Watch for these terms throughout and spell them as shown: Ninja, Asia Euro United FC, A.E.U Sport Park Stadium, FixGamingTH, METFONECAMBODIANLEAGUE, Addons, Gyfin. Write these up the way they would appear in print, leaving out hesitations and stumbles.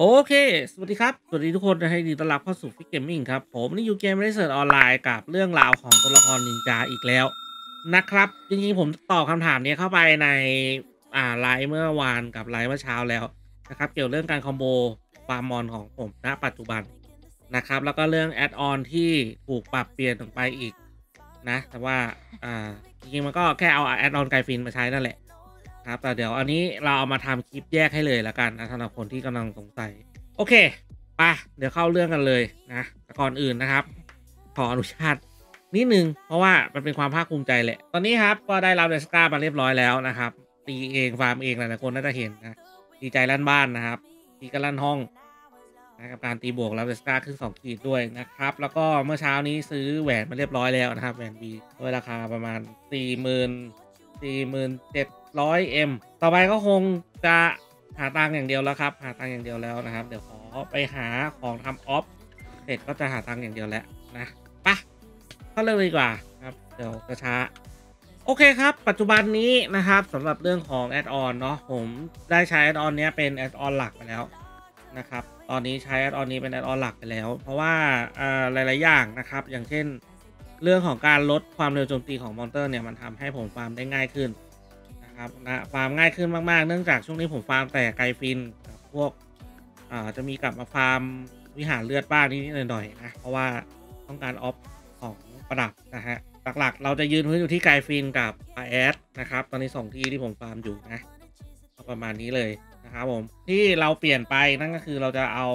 โอเคสวัสดีครับสวัสดีทุกคนนะให้ดีต้อนรับเข้าสู่ฟิกเกมมิ่งครับผมนี่อยู่เกมรีเสิร์ชออนไลน์กับเรื่องราวของตัวละครนินจาอีกแล้วนะครับจริงๆผมตอบคำถามนี้เข้าไปในไลฟ์เมื่อวานกับไลฟ์เมื่อเช้าแล้วนะครับเกี่ยวเรื่องการคอมโบฟาร์มมอนของผมณปัจจุบันนะครับแล้วก็เรื่องแอดออนที่ถูกปรับเปลี่ยนลงไปอีกนะแต่ว่าจริงๆมันก็แค่เอาแอดออนไกฟินมาใช้นั่นแหละครับแต่เดี๋ยวอันนี้เราเอามาทำคลิปแยกให้เลยละกันนะสำหรับคนที่กำลังสงสัยโอเคไปเดี๋ยวเข้าเรื่องกันเลยนะแต่ก่อนอื่นนะครับขออนุญาตนิดนึงเพราะว่ามันเป็นความภาคภูมิใจแหละตอนนี้ครับก็ได้รับเดสก้ามาเรียบร้อยแล้วนะครับตีเองฟาร์มเองหลายๆคนน่าจะเห็นนะดีใจลั่นบ้านนะครับตีกันลั่นห้องนะกับการตีบวกรับเดสก้าขึ้น2ขีดด้วยนะครับแล้วก็เมื่อเช้านี้ซื้อแหวนมาเรียบร้อยแล้วนะครับแหวนบีด้วยราคาประมาณ47,100 เอ็มต่อไปก็คงจะหาตังค์อย่างเดียวแล้วครับหาตังค์อย่างเดียวแล้วนะครับเดี๋ยวขอไปหาของทำออฟเสร็จก็จะหาตังค์อย่างเดียวแล้วนะปะเข้าเรื่องดีกว่าครับเดี๋ยวจะช้าโอเคครับปัจจุบันนี้นะครับสำหรับเรื่องของแอดออนเนาะผมได้ใช้แอดออนนี้เป็นแอดออนหลักไปแล้วนะครับตอนนี้ใช้แอดออนนี้เป็นแอดออนหลักไปแล้วเพราะว่าหลายๆอย่างนะครับอย่างเช่นเรื่องของการลดความเร็วโจมตีของมอนเตอร์เนี่ยมันทำให้ผมฟาร์มได้ง่ายขึ้นนะครับนะฟาร์มง่ายขึ้นมากๆเนื่องจากช่วงนี้ผมฟาร์มแต่ไกฟินพวกจะมีกลับมาฟาร์มวิหารเลือดบ้างนิดๆหน่อยๆนะเพราะว่าต้องการออฟของประดับนะฮะหลักๆเราจะยืนพื้นอยู่ที่ไกฟินกับอาแอดนะครับตอนนี้2ที่ที่ผมฟาร์มอยู่นะประมาณนี้เลยนะครับผมที่เราเปลี่ยนไปนั่นก็คือเราจะเอา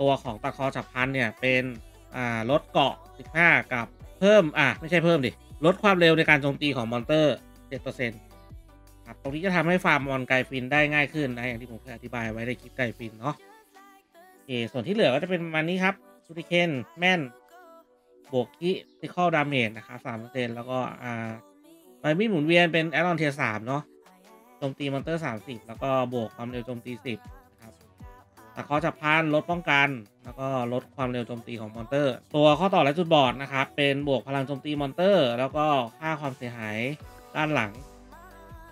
ตัวของตะคอฉับพลันเนี่ยเป็นลดเกาะ15กับเพิ่มไม่ใช่เพิ่มดิลดความเร็วในการโจมตีของมอนเตอร์ 7% ครับตรงนี้จะทำให้ฟาร์มมอนไกฟินได้ง่ายขึ้นนะอย่างที่ผมเคยอธิบายไว้ในคลิปไกฟินเนาะโอเคส่วนที่เหลือก็จะเป็นประมาณนี้ครับชูริเคนแม่นบวกที่ติคอลดาเมจนะครับ 3% แล้วก็ใบมีดหมุนเวียนเป็นแอดออนเทียร์ 3เนาะโจมตีมอนเตอร์ 30แล้วก็บวกความเร็วโจมตี 10ตะคอจับพันลดป้องกันแล้วก็ลดความเร็วโจมตีของมอนเตอร์ตัวข้อต่อและจุดบอดนะครับเป็นบวกพลังโจมตีมอนเตอร์แล้วก็ค่าความเสียหายด้านหลัง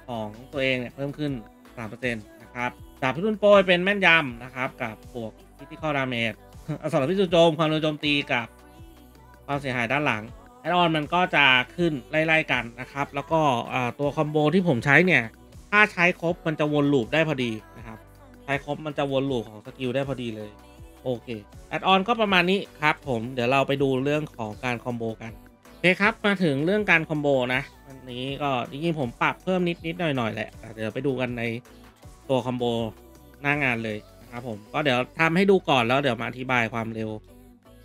ของตัวเองเนี่ยเพิ่มขึ้น 3% นะครับดาบพิรุณโปรยเป็นแม่นยำนะครับกับบวกพิธีข้อดาเมจสำหรับพิจุโจมความเร็วโจมตีกับความเสียหายด้านหลังแอดออนมันก็จะขึ้นไล่ๆกันนะครับแล้วก็ตัวคอมโบที่ผมใช้เนี่ยถ้าใช้ครบมันจะวนลูปได้พอดีใช้ครบมันจะวนลูปของสกิลได้พอดีเลยโอเคแอดออนก็ประมาณนี้ครับผมเดี๋ยวเราไปดูเรื่องของการคอมโบกันโอเคครับมาถึงเรื่องการคอมโบนะอันนี้ก็จริงๆผมปรับเพิ่มนิดๆหน่อยๆแหละเดี๋ยวไปดูกันในตัวคอมโบหน้างานเลยนะครับผมก็เดี๋ยวทำให้ดูก่อนแล้วเดี๋ยวมาอธิบายความเร็ว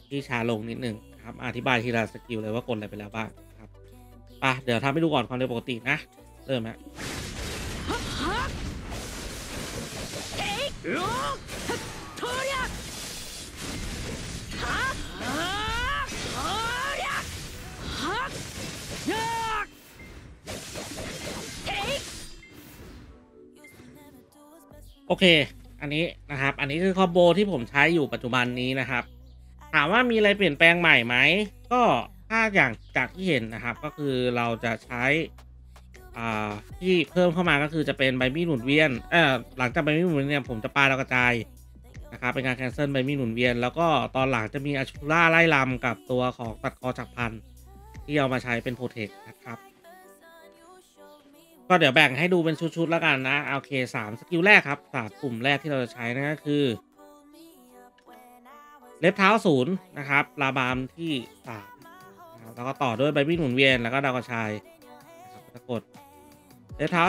ที่ช้าลงนิดนึงครับอธิบายทีละสกิลเลยว่ากดอะไรไปแล้วบ้างครับอ่ะเดี๋ยวทำให้ดูก่อนความเร็วปกตินะเริ่มฮะโอเคอันนี้นะครับอันนี้คือคอมโบที่ผมใช้อยู่ปัจจุบันนี้นะครับถามว่ามีอะไรเปลี่ยนแปลงใหม่ไหมก็ถ้าอย่างจากที่เห็นนะครับก็คือเราจะใช้ที่เพิ่มเข้ามาก็คือจะเป็นใบมีดหมุนเวียนหลังจากใบมีดหมุนเวียนเนี่ยผมจะปาดาวกระจายนะครับเป็นการแคนเซิลใบมีดหมุนเวียนแล้วก็ตอนหลังจะมีอชุล่าไล่ลำกับตัวของตัดคอจักรพันที่เอามาใช้เป็นโปรเทคนะครับก็เดี๋ยวแบ่งให้ดูเป็นชุดๆแล้วกันนะโอเค3สกิลแรกครับ3กลุ่มแรกที่เราจะใช้นั่นก็คือเล็บเท้า0นะครับลาบามที่3แล้วก็ต่อด้วยใบมีดหมุนเวียนแล้วก็ดาวกระจายกดเล็บเท้า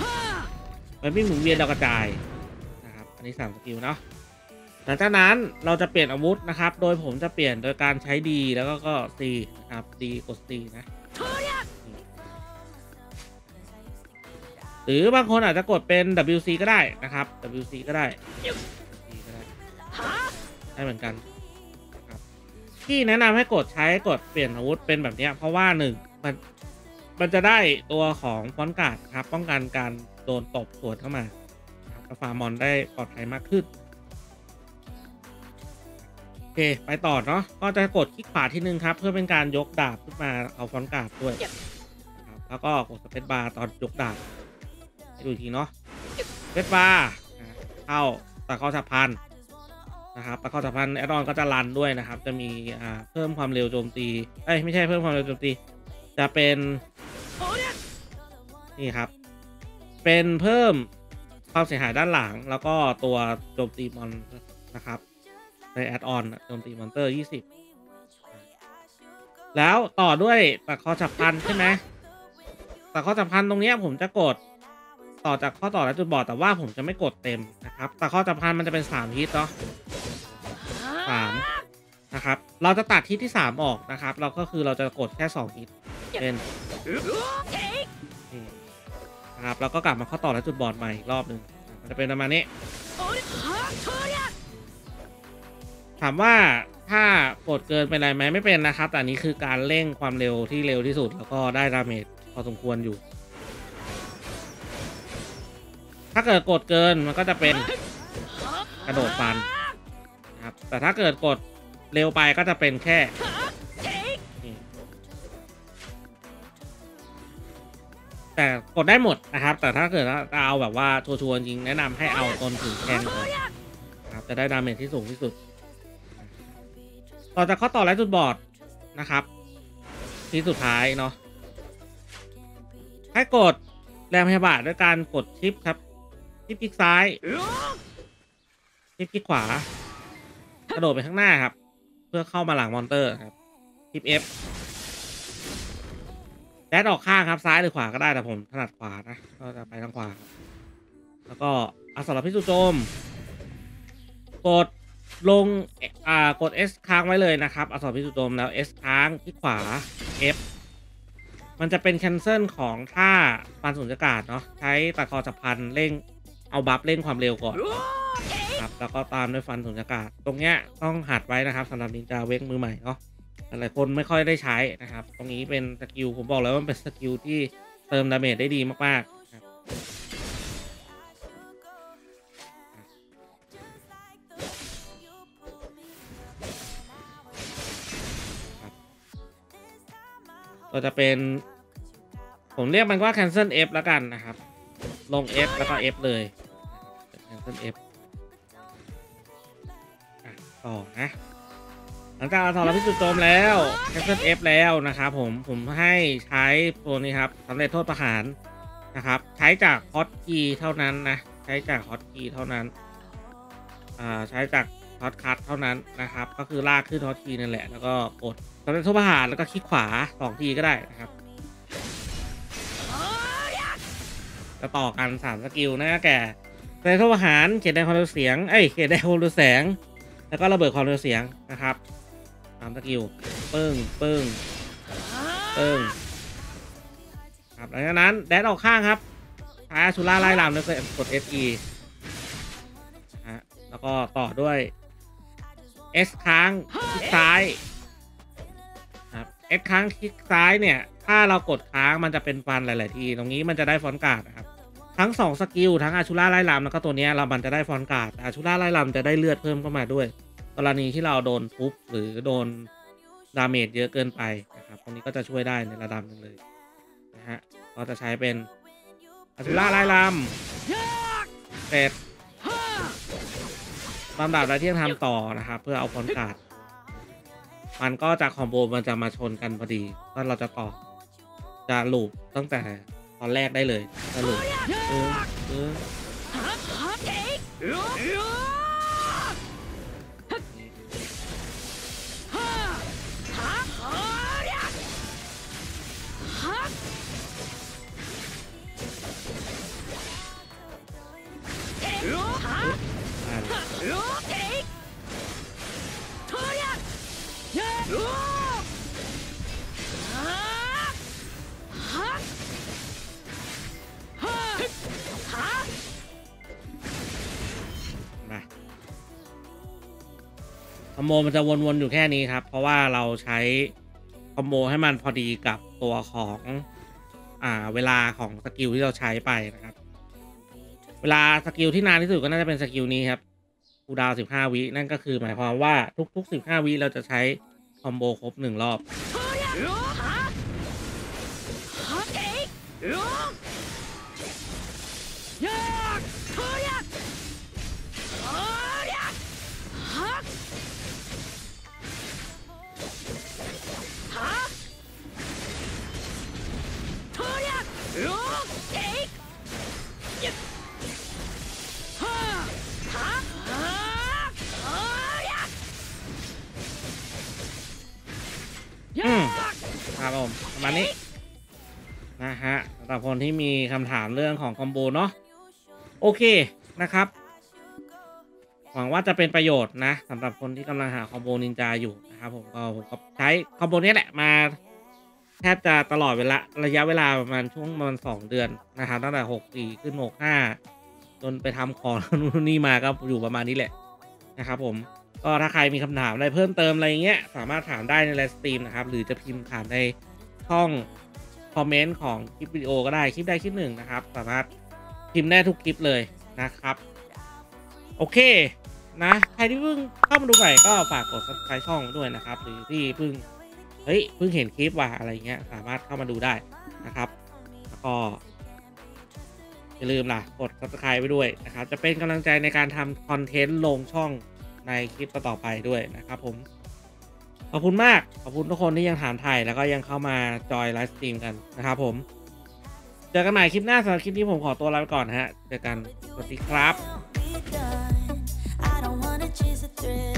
0มันวิ่งหมุนเวียนดาวกระจายนะครับอันนี้3สกิลเนาะหลังจากนั้นเราจะเปลี่ยนอาวุธนะครับโดยผมจะเปลี่ยนโดยการใช้ดีแล้วก็ตีนะครับดีกดตีนะหรือบางคนอาจจะกดเป็น WC ก็ได้นะครับ WC ก็ได้ได้เหมือนกันที่แนะนำให้กดใช้กดเปลี่ยนอาวุธเป็นแบบนี้เพราะว่า1มันจะได้ตัวของฟอนต์การ์ดครับป้องกันการโดนตบสวนเข้ามาฟาร์มอนได้ปลอดภัยมากขึ้นโอเคไปต่อเนาะก็จะกดคลิกขวาทีนึงครับเพื่อเป็นการยกดาบขึ้นมาเอาฟอนต์การ์ดด้วยแล้วก็กดสเปซบาร์ตอนยกดาบดูอีกทีเนาะสเปซบาร์เข้า ตัดข้อฉับพลันนะครับตัดข้อฉับพลันแอดออนก็จะรันด้วยนะครับจะมีเพิ่มความเร็วโจมตีไม่ใช่เพิ่มความเร็วโจมตีจะเป็นนี่ครับเป็นเพิ่มความเสียหายด้านหลังแล้วก็ตัวโจมตีมอนนะครับในแอดออนโจมตีมอนเตอร์20แล้วต่อด้วยตัดข้อฉับพลันใช่ไหมตัดข้อฉับพลันตรงนี้ผมจะกดต่อจากข้อต่อและจุดบอดแต่ว่าผมจะไม่กดเต็มนะครับแต่ข้อจับพันมันจะเป็น3ฮิตเนาะ3นะครับเราจะตัดฮิตที่3ออกนะครับเราก็คือเราจะกดแค่2ฮิตเป็นนะครับแล้วก็กลับมาข้อต่อและจุดบอดใหม่อีกรอบหนึ่งมันจะเป็นประมาณนี้ถามว่าถ้ากดเกินเป็นไรไหมไม่เป็นนะครับแต่นี้คือการเร่งความเร็วที่เร็วที่สุดแล้วก็ได้ดาเมจพอสมควรอยู่ถ้าเกิดกดเกินมันก็จะเป็นกระโดดฟันนะครับแต่ถ้าเกิดกดเร็วไปก็จะเป็นแค่แต่กดได้หมดนะครับแต่ถ้าเกิดจะเอาแบบว่าชัวร์ๆจริงแนะนำให้เอาตนถึงแทนนะครับจะได้ดาเมจที่สูงที่สุดต่อจากข้อต่อและจุดบอดนะครับที่สุดท้ายเนาะให้กดแรงพยาบาทด้วยการกดชิปครับชิปคลิกซ้ายชิปคลิกขวากระโดดไปข้างหน้าครับเพื่อเข้ามาหลังมอนเตอร์ครับชิป F แดดออกข้างครับซ้ายหรือขวาก็ได้แต่ผมถนัดขวานะก็จะไปทางขวาแล้วก็สำหรับพี่สุโจมกดลงกด S ค้างไว้เลยนะครับสำหรับพี่สุโจมแล้ว S ค้างคลิกขวา F มันจะเป็นแคนเซิลของท่าปันสุญญากาศเนาะใช้ตัดคอจับพันเร่งเอาบัฟเร่งความเร็วก่อนครับแล้วก็ตามด้วยฟันสุญญากาศตรงเนี้ยต้องหัดไว้นะครับสำหรับนินจาเวกมือใหม่เนาะหลายคนไม่ค่อยได้ใช้นะครับตรงนี้เป็นสกิลผมบอกแล้วว่าเป็นสกิลที่เติมดาเมจได้ดีมากๆครับก็จะเป็นผมเรียกมันว่า cancel F แล้วกันนะครับลง F แล้วก็ F เลย cancel F ต่อนะหลังจากเราถอดแล้วพิสูจน์โจมแล้ว cancel F แล้วนะครับผมให้ใช้ตัวนี้ครับสำเร็จโทษประหารนะครับใช้จากฮอตคีย์เท่านั้นนะใช้จากฮอตคีย์เท่านั้นใช้จากฮอตคัทเท่านั้นนะครับก็คือลากขึ้นฮอตคีย์นั่นแหละแล้วก็กดสำเร็จโทษประหารแล้วก็คลิกขวา2ทีก็ได้นะครับจะต่อกัน3สกิลนะแกสำเร็จโทษประหารเขตแดงความเร็วเสียงเขตแดงความเร็วแสงแล้วก็ระเบิดความเร็วเสียงนะครับ3สกิลปึ้งปึ้งปึ้งครับหลังจากนั้นแดดออกข้างครับท้ายชูล่าไล่ลามแล้วก็กด SE แล้วก็ต่อด้วย S ค้างคลิกซ้าย S ค้างคลิกซ้ายเนี่ยถ้าเรากดค้างมันจะเป็นฟันหลายๆทีตรงนี้มันจะได้ฟอนต์การ์ดนะครับทั้ง2สกิลทั้งอาชูล่าไล่ลามแล้วก็ตัวนี้เรามันจะได้ฟอนต์การ์ดอาชูล่าไล่ลามจะได้เลือดเพิ่มเข้ามาด้วยกรณีที่เราโดนทุบหรือโดนดาเมจเยอะเกินไปนะครับตรงนี้ก็จะช่วยได้ในระดับหนึ่งเลยนะฮะเราจะใช้เป็นอาชูล่าไล่ลามเสร็จลำดับรายที่ยังทำต่อนะครับเพื่อเอาฟอนต์การ์ดมันก็จากคอมโบมันจะมาชนกันพอดีถ้าเราจะต่อจะลูปตั้งแต่ตอนแรกได้เลยจะลูปคอมโบมันจะวนๆอยู่แค่นี้ครับเพราะว่าเราใช้คอมโบให้มันพอดีกับตัวของเวลาของสกิลที่เราใช้ไปนะครับเวลาสกิลที่นานที่สุดก็น่าจะเป็นสกิลนี้ครับคูลดาวน์15วินั่นก็คือหมายความว่าทุกๆ15วิเราจะใช้คอมโบครบ1รอบ นะครับผมประมาณนี้นะฮะสำหรับคนที่มีคำถามเรื่องของคอมโบเนาะโอเคนะครับหวังว่าจะเป็นประโยชน์นะสำหรับคนที่กำลังหาคอมโบนินจาอยู่นะครับผมก็ผมใช้คอมโบนี้แหละมาแทบจะตลอดเวลาระยะเวลาประมาณช่วงประมาณ2 เดือนนะครับตั้งแต่64ขึ้น65จนไปทำของนู่นนี่มาก็อยู่ประมาณนี้แหละนะครับผมก็ถ้าใครมีคำถามอะไรเพิ่มเติมอะไรเงี้ยสามารถถามได้ในไลฟ์สตรีมนะครับหรือจะพิมพ์ถามในช่องคอมเมนต์ของคลิปวิดีโอก็ได้คลิปใดคลิปหนึ่งนะครับสามารถพิมพ์ได้ทุกคลิปเลยนะครับโอเคนะใครที่เพิ่งเข้ามาดูใหม่ก็ฝากกด subscribe ช่องด้วยนะครับหรือที่เพิ่งเห็นคลิปว่าอะไรเงี้ยสามารถเข้ามาดูได้นะครับแล้วก็อย่าลืมล่ะกด subscribe ไปด้วยนะครับจะเป็นกำลังใจในการทำคอนเทนต์ลงช่องในคลิปต่อไปด้วยนะครับผมขอบคุณมากขอบคุณทุกคนที่ยังถามไทยแล้วก็ยังเข้ามาจอยไลฟ์สตรีมกันนะครับผมเจอกันใหม่คลิปหน้าสำหรับคลิปนี้ผมขอตัวลาไปก่อนฮะเจอกันสวัสดีครับ